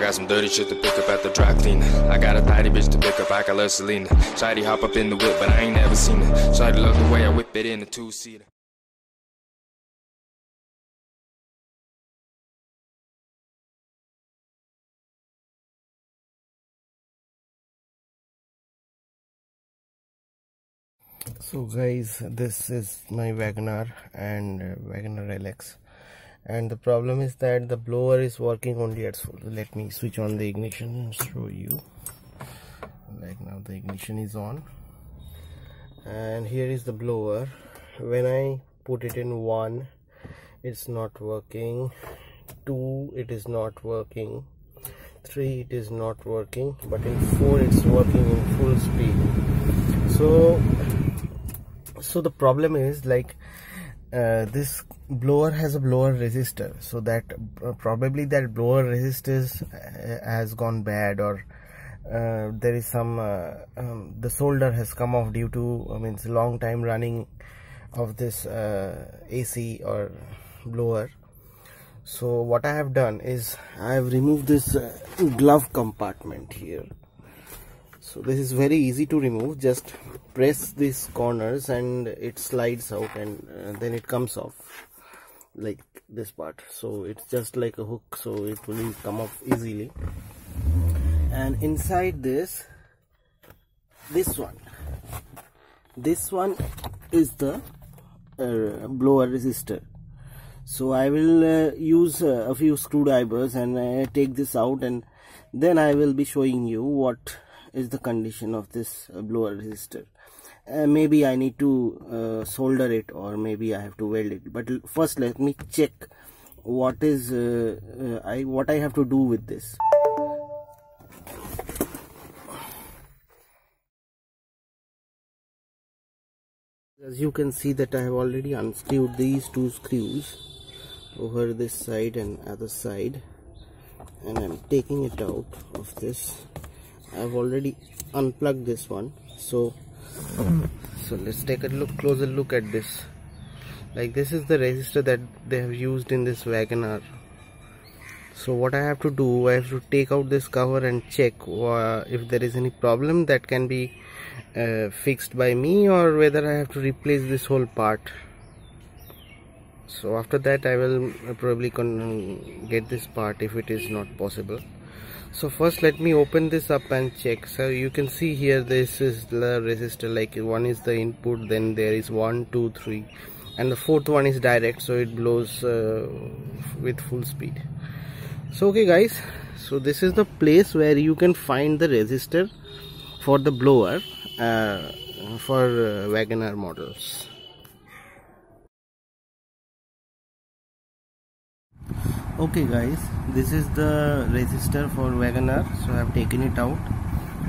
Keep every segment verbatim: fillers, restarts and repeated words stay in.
I got some dirty shit to pick up at the dry cleaner. I got a tidy bitch to pick up, I can love Selena. Shawty hop up in the whip, but I ain't never seen her. Shawty love the way I whip it in the two-seater. So guys, this is my WagonR and WagonR L X, and the problem is that the blower is working only at full. Let me switch on the ignition and show you. Like now the ignition is on, and here is the blower. When I put it in one, it's not working. Two, it is not working. Three, it is not working. But in four, it's working in full speed. So so the problem is like uh, this blower has a blower resistor, so that uh, probably that blower resistors uh, has gone bad, or uh, there is some uh, um, the solder has come off due to I mean it's a long time running of this uh, A C or blower. So what I have done is I have removed this uh, glove compartment here. So this is very easy to remove, just press these corners and it slides out, and uh, then it comes off like this part. So it's just like a hook, so it will come off easily. And inside this, this one, this one is the uh, blower resistor. So I will uh, use uh, a few screwdrivers and uh, take this out, and then I will be showing you what is the condition of this uh, blower resistor. Uh, maybe I need to uh, solder it, or maybe I have to weld it, but first let me check what is uh, uh, I what I have to do with this. As you can see that I have already unscrewed these two screws over this side and other side, and I'm taking it out of this. I've already unplugged this one, so so let's take a look closer look at this. Like, this is the resistor that they have used in this WagonR. So what I have to do, I have to take out this cover and check uh, if there is any problem that can be uh, fixed by me, or whether I have to replace this whole part. So after that I will probably con get this part if it is not possible. So first let me open this up and check. So you can see here, this is the resistor. Like, one is the input, then there is one, two, three, and the fourth one is direct, so it blows uh, with full speed. So okay guys, so this is the place where you can find the resistor for the blower uh, for uh, WagonR models. Okay guys, this is the resistor for WagonR. So I have taken it out,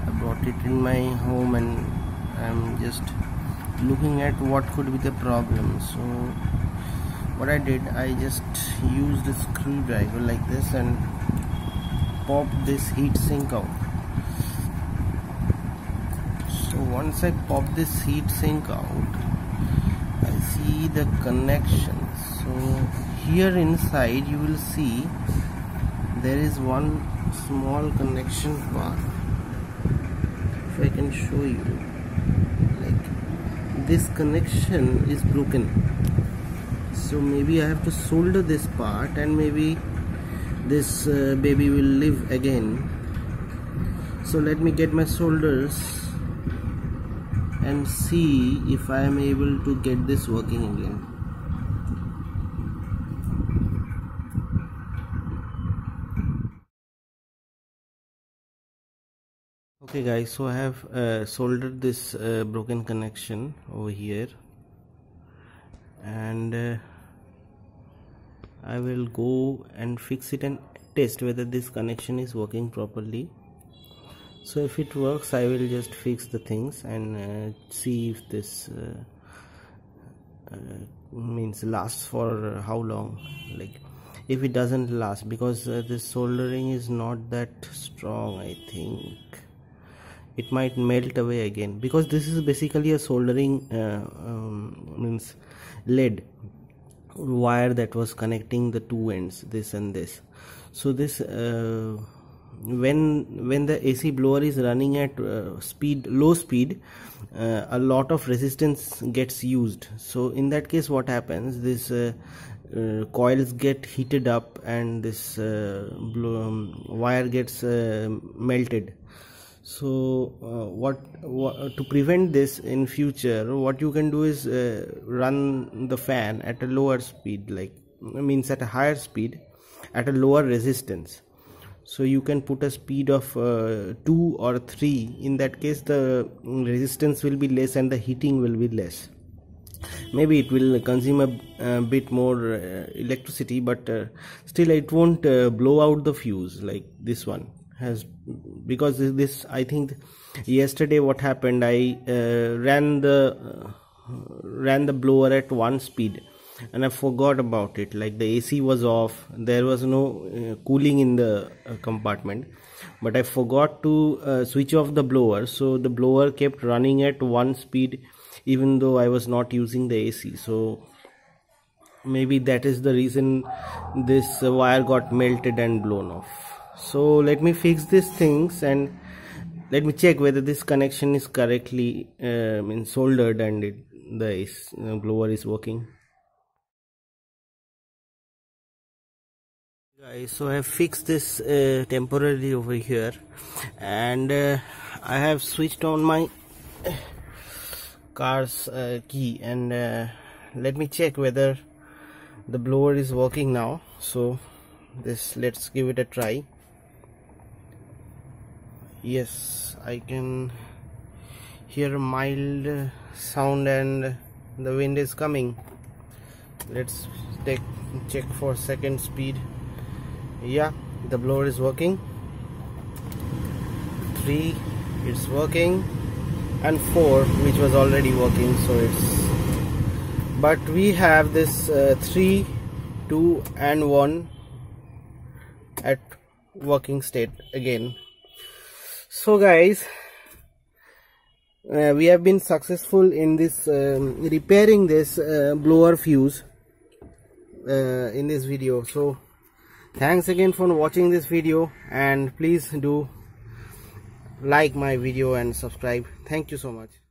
I brought it in my home, and I'm just looking at what could be the problem. So what I did, I just used a screwdriver like this and popped this heat sink out. So once I pop this heat sink out, I see the connection. So here inside you will see there is one small connection bar. If I can show you, like, this connection is broken, so maybe I have to solder this part, and maybe this uh, baby will live again. So let me get my solders and see if I am able to get this working again. Okay guys, so I have uh, soldered this uh, broken connection over here, and uh, I will go and fix it and test whether this connection is working properly. So if it works, I will just fix the things and uh, see if this uh, uh, means lasts for how long. Like, if it doesn't last, because uh, this soldering is not that strong, I think it might melt away again, because this is basically a soldering uh, um, means lead wire that was connecting the two ends, this and this. So this uh, when when the A C blower is running at uh, speed low speed, uh, a lot of resistance gets used. So in that case, what happens, this uh, uh, coils get heated up and this uh, blow, um, wire gets uh, melted. So uh, what, what to prevent this in future, what you can do is uh, run the fan at a lower speed, like means at a higher speed at a lower resistance. So you can put a speed of uh, two or three. In that case, the resistance will be less and the heating will be less. Maybe it will consume a, a bit more uh, electricity, but uh, still it won't uh, blow out the fuse like this one has. Because this, I think yesterday what happened, I uh, ran the uh, ran the blower at one speed and I forgot about it. Like the A C was off, there was no uh, cooling in the uh, compartment, but I forgot to uh, switch off the blower, so the blower kept running at one speed even though I was not using the A C. So maybe that is the reason this uh, wire got melted and blown off. So let me fix these things and let me check whether this connection is correctly uh, means soldered and it, the uh, blower is working. Guys, so I have fixed this uh, temporarily over here, and uh, I have switched on my car's uh, key, and uh, let me check whether the blower is working now. So this, let's give it a try. Yes, I can hear mild sound and the wind is coming. Let's take check for second speed. Yeah, the blower is working. Three, it's working, and four, which was already working. So it's, but we have this uh, three, two, and one at working state again. So guys, uh, we have been successful in this um, repairing this uh, blower fuse uh, in this video. So thanks again for watching this video, and please do like my video and subscribe. Thank you so much.